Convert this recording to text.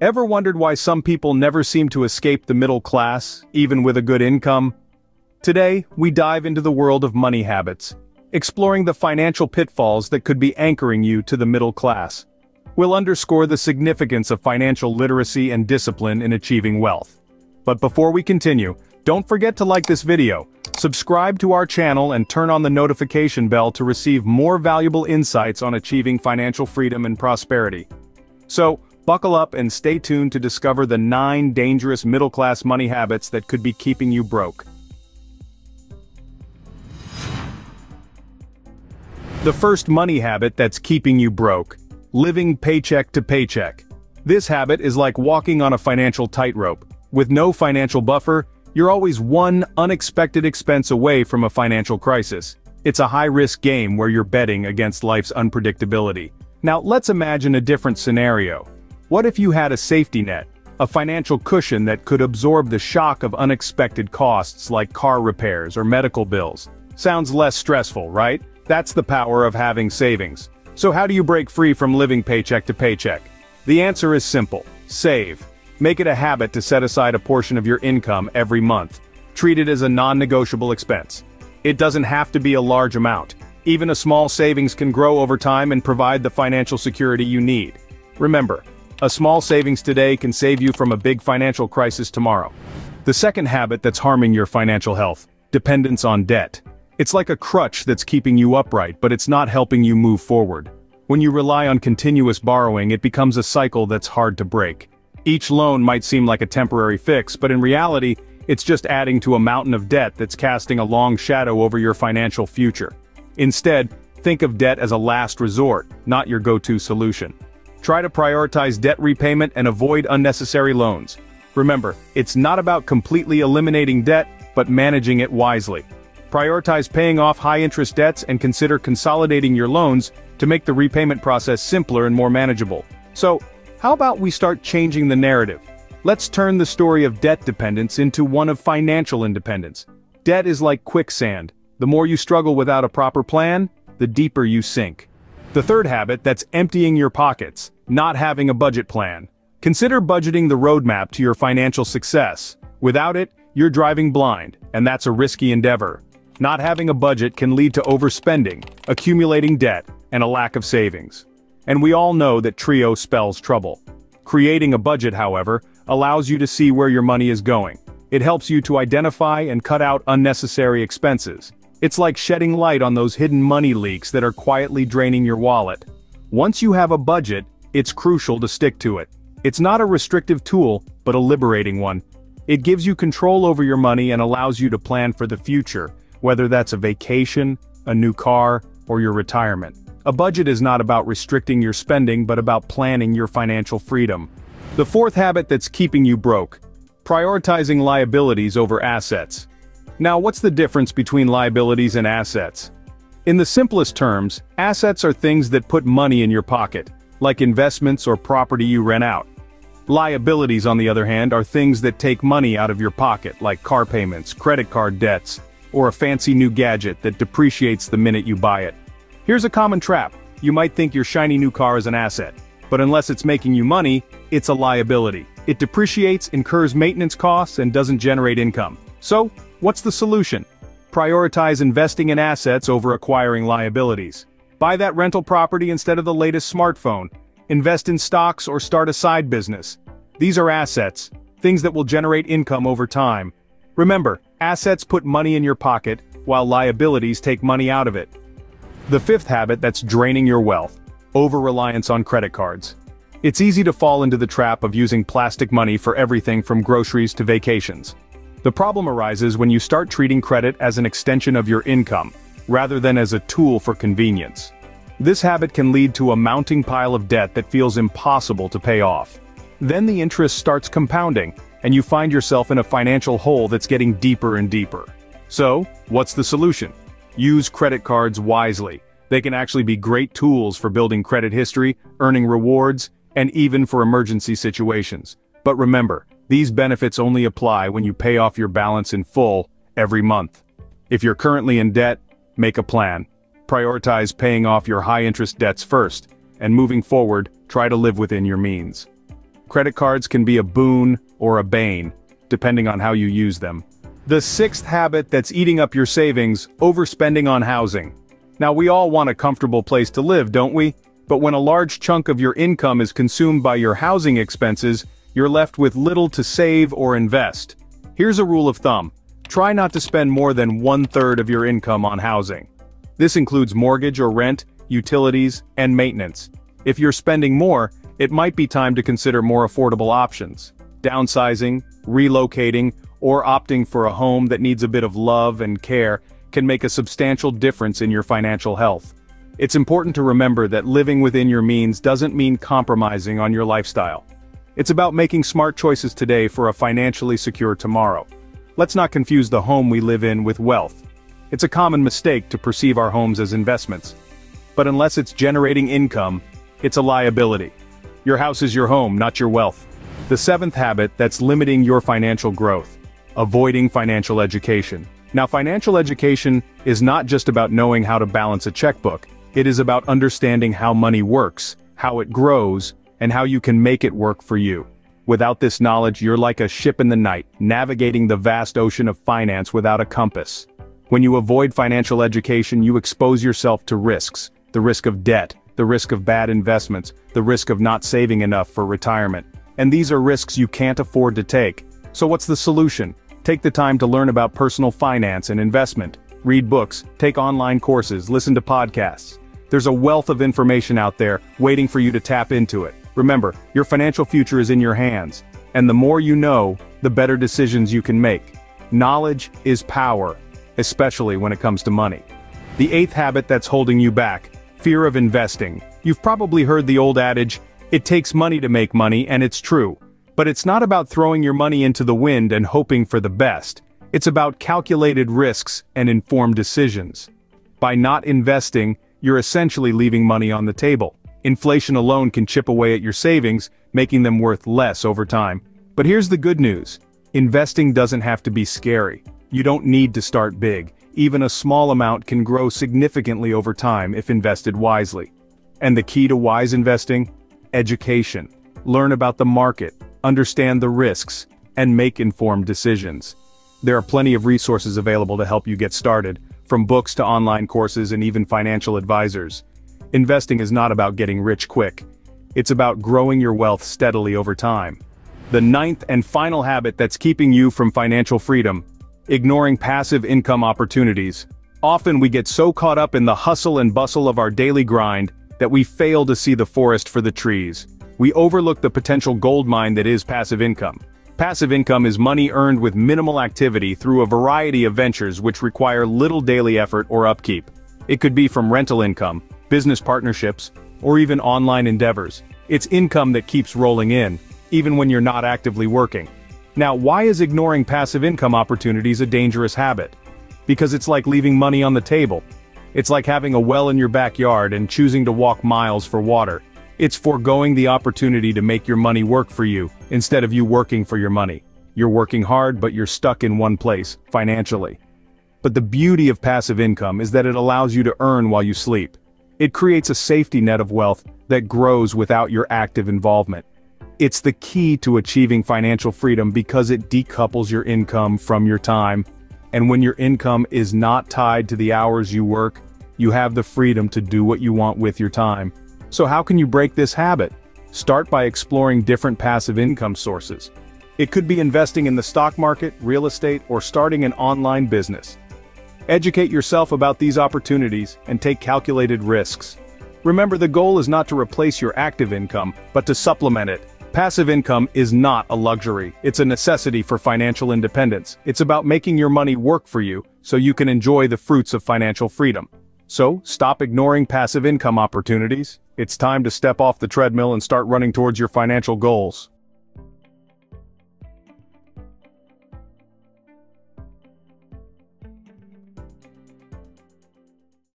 Ever wondered why some people never seem to escape the middle class, even with a good income? Today, we dive into the world of money habits, exploring the financial pitfalls that could be anchoring you to the middle class. We'll underscore the significance of financial literacy and discipline in achieving wealth. But before we continue, don't forget to like this video, subscribe to our channel and turn on the notification bell to receive more valuable insights on achieving financial freedom and prosperity. So, buckle up and stay tuned to discover the 9 dangerous middle-class money habits that could be keeping you broke. The first money habit that's keeping you broke: living paycheck to paycheck. This habit is like walking on a financial tightrope. With no financial buffer, you're always one unexpected expense away from a financial crisis. It's a high-risk game where you're betting against life's unpredictability. Now, let's imagine a different scenario. What if you had a safety net, a financial cushion that could absorb the shock of unexpected costs like car repairs or medical bills? Sounds less stressful, right? That's the power of having savings. So how do you break free from living paycheck to paycheck? The answer is simple: save. Make it a habit to set aside a portion of your income every month. Treat it as a non-negotiable expense. It doesn't have to be a large amount. Even a small savings can grow over time and provide the financial security you need. Remember, a small savings today can save you from a big financial crisis tomorrow. The second habit that's harming your financial health: dependence on debt. It's like a crutch that's keeping you upright, but it's not helping you move forward. When you rely on continuous borrowing, it becomes a cycle that's hard to break. Each loan might seem like a temporary fix, but in reality, it's just adding to a mountain of debt that's casting a long shadow over your financial future. Instead, think of debt as a last resort, not your go-to solution. Try to prioritize debt repayment and avoid unnecessary loans. Remember, it's not about completely eliminating debt, but managing it wisely. Prioritize paying off high-interest debts and consider consolidating your loans to make the repayment process simpler and more manageable. So, how about we start changing the narrative? Let's turn the story of debt dependence into one of financial independence. Debt is like quicksand. The more you struggle without a proper plan, the deeper you sink. The third habit that's emptying your pockets: not having a budget plan. Consider budgeting the roadmap to your financial success. Without it, you're driving blind, and that's a risky endeavor. Not having a budget can lead to overspending, accumulating debt, and a lack of savings. And we all know that trio spells trouble. Creating a budget, however, allows you to see where your money is going. It helps you to identify and cut out unnecessary expenses. It's like shedding light on those hidden money leaks that are quietly draining your wallet. Once you have a budget, it's crucial to stick to it. It's not a restrictive tool, but a liberating one. It gives you control over your money and allows you to plan for the future, whether that's a vacation, a new car, or your retirement. A budget is not about restricting your spending, but about planning your financial freedom. The fourth habit that's keeping you broke: prioritizing liabilities over assets. Now, what's the difference between liabilities and assets? In the simplest terms, assets are things that put money in your pocket, like investments or property you rent out. Liabilities, on the other hand, are things that take money out of your pocket, like car payments, credit card debts, or a fancy new gadget that depreciates the minute you buy it. Here's a common trap: you might think your shiny new car is an asset, but unless it's making you money, it's a liability. It depreciates, incurs maintenance costs, and doesn't generate income. So, what's the solution? Prioritize investing in assets over acquiring liabilities. Buy that rental property instead of the latest smartphone. Invest in stocks or start a side business. These are assets, things that will generate income over time. Remember, assets put money in your pocket, while liabilities take money out of it. The fifth habit that's draining your wealth: over-reliance on credit cards. It's easy to fall into the trap of using plastic money for everything from groceries to vacations. The problem arises when you start treating credit as an extension of your income, rather than as a tool for convenience. This habit can lead to a mounting pile of debt that feels impossible to pay off. Then the interest starts compounding, and you find yourself in a financial hole that's getting deeper and deeper. So, what's the solution? Use credit cards wisely. They can actually be great tools for building credit history, earning rewards, and even for emergency situations. But remember, these benefits only apply when you pay off your balance in full every month. If you're currently in debt, make a plan. Prioritize paying off your high-interest debts first, and moving forward, try to live within your means. Credit cards can be a boon or a bane, depending on how you use them. The sixth habit that's eating up your savings, overspending on housing. Now we all want a comfortable place to live, don't we? But when a large chunk of your income is consumed by your housing expenses, you're left with little to save or invest. Here's a rule of thumb. Try not to spend more than 1/3 of your income on housing. This includes mortgage or rent, utilities, and maintenance. If you're spending more, it might be time to consider more affordable options. Downsizing, relocating, or opting for a home that needs a bit of love and care can make a substantial difference in your financial health. It's important to remember that living within your means doesn't mean compromising on your lifestyle. It's about making smart choices today for a financially secure tomorrow. Let's not confuse the home we live in with wealth. It's a common mistake to perceive our homes as investments. But unless it's generating income, it's a liability. Your house is your home, not your wealth. The seventh habit that's limiting your financial growth. Avoiding financial education. Now, financial education is not just about knowing how to balance a checkbook. It is about understanding how money works, how it grows, and how you can make it work for you. Without this knowledge, you're like a ship in the night, navigating the vast ocean of finance without a compass. When you avoid financial education, you expose yourself to risks: the risk of debt, the risk of bad investments, the risk of not saving enough for retirement. And these are risks you can't afford to take. So what's the solution? Take the time to learn about personal finance and investment. Read books, take online courses, listen to podcasts. There's a wealth of information out there waiting for you to tap into it. Remember, your financial future is in your hands, and the more you know, the better decisions you can make. Knowledge is power, especially when it comes to money. The eighth habit that's holding you back, fear of investing. You've probably heard the old adage, "It takes money to make money," and it's true. But it's not about throwing your money into the wind and hoping for the best. It's about calculated risks and informed decisions. By not investing, you're essentially leaving money on the table. Inflation alone can chip away at your savings, making them worth less over time. But here's the good news. Investing doesn't have to be scary. You don't need to start big. Even a small amount can grow significantly over time if invested wisely. And the key to wise investing? Education. Learn about the market, understand the risks, and make informed decisions. There are plenty of resources available to help you get started, from books to online courses and even financial advisors. Investing is not about getting rich quick. It's about growing your wealth steadily over time. The ninth and final habit that's keeping you from financial freedom: ignoring passive income opportunities. Often we get so caught up in the hustle and bustle of our daily grind that we fail to see the forest for the trees. We overlook the potential goldmine that is passive income. Passive income is money earned with minimal activity through a variety of ventures which require little daily effort or upkeep. It could be from rental income, business partnerships, or even online endeavors. It's income that keeps rolling in, even when you're not actively working. Now, why is ignoring passive income opportunities a dangerous habit? Because it's like leaving money on the table. It's like having a well in your backyard and choosing to walk miles for water. It's foregoing the opportunity to make your money work for you, instead of you working for your money. You're working hard, but you're stuck in one place, financially. But the beauty of passive income is that it allows you to earn while you sleep. It creates a safety net of wealth that grows without your active involvement. It's the key to achieving financial freedom because it decouples your income from your time. And when your income is not tied to the hours you work, you have the freedom to do what you want with your time. So how can you break this habit? Start by exploring different passive income sources. It could be investing in the stock market, real estate, or starting an online business. Educate yourself about these opportunities and take calculated risks. Remember, the goal is not to replace your active income, but to supplement it. Passive income is not a luxury. It's a necessity for financial independence. It's about making your money work for you so you can enjoy the fruits of financial freedom. So, stop ignoring passive income opportunities. It's time to step off the treadmill and start running towards your financial goals.